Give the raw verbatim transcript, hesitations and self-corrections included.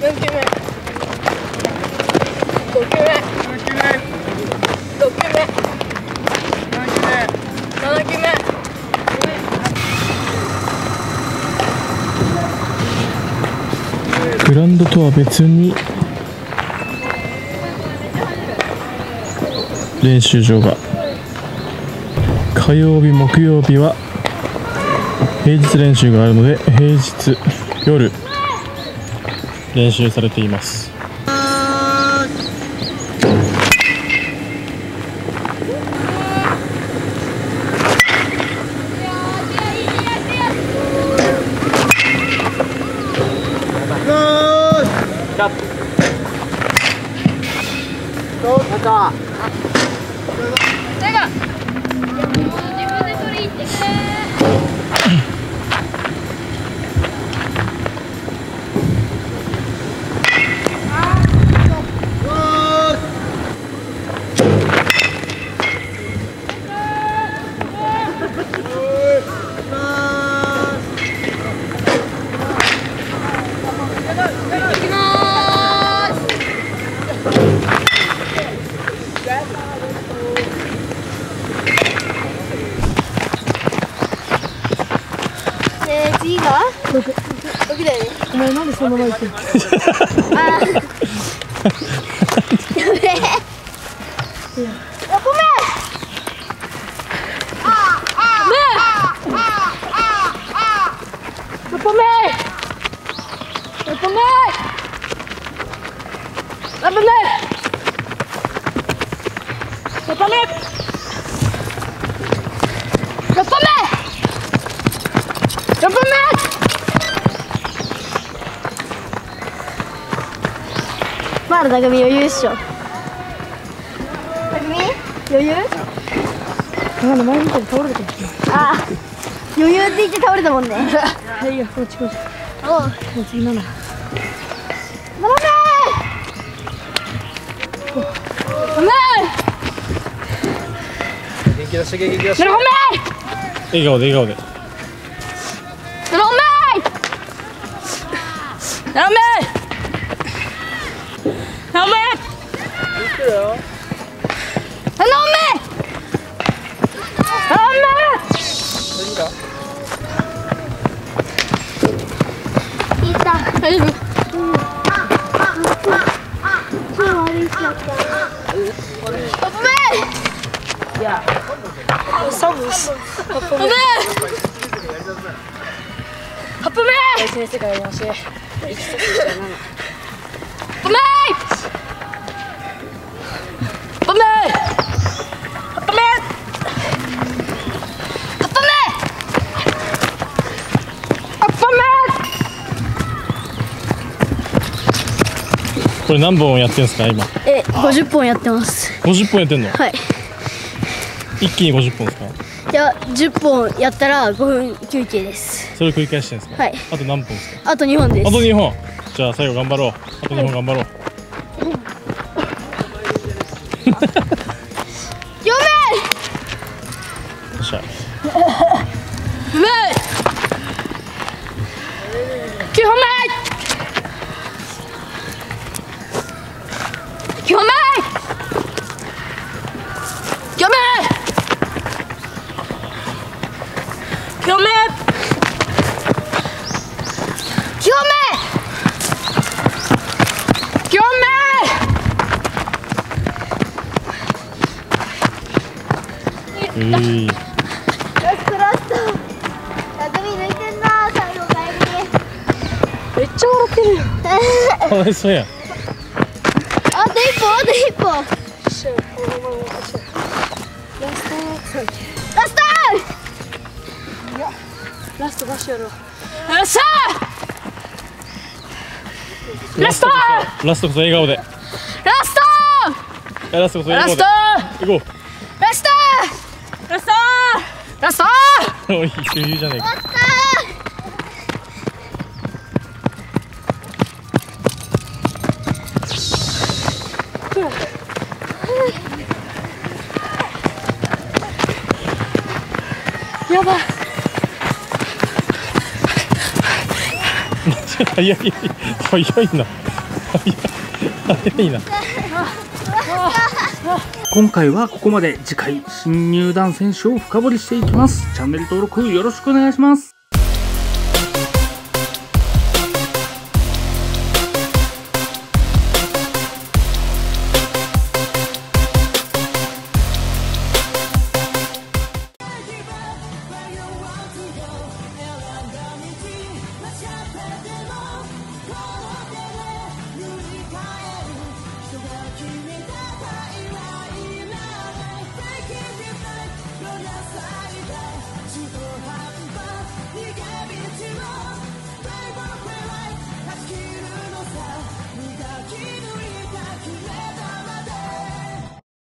グラウンドとは別に練習場が、火曜日木曜日は平日練習があるので平日夜練習されています。そのまま行く。ああ。やべえ。ごめん。ああ。ねえ。ああ。ああ。ごめん。ごめん。ごめん。ごめん。まだ匠余裕っしょ。匠余裕？なんか前みたいに倒れてる。ああ、余裕って言って倒れたもんね。はいよ、こっちこっち。おう。もう次なな。ならない。ごめん。元気出して元気出して。ならごめん。笑顔で笑顔で。ならごめん。ならごめん。頼む！頼む！いった。大丈夫。これ何本やってるんですか今？え、ごじゅっぽんやってます。ごじゅっぽんやってんの？はい。一気にごじゅっぽんですか？いや、じゅっぽんやったらごふん休憩です。それを繰り返してるんですか？はい。あと何本ですか？あとにほんです。あとにほん。じゃあ最後頑張ろう。あとにほん頑張ろう。読め！よっしゃ。うまい！きゅうほんめ！あと一歩、あと一歩。ラスト、ラスト。ラスト出してやろう。ラスト。ラスト。ラストこそ笑顔で。ラスト。ラストこそ笑顔で。行こう。ラスト。ラスト。ラスト。おい、余裕じゃねえか。やばい。早いな早いな早いな。今回はここまで。次回新入団選手を深掘りしていきます。チャンネル登録よろしくお願いします。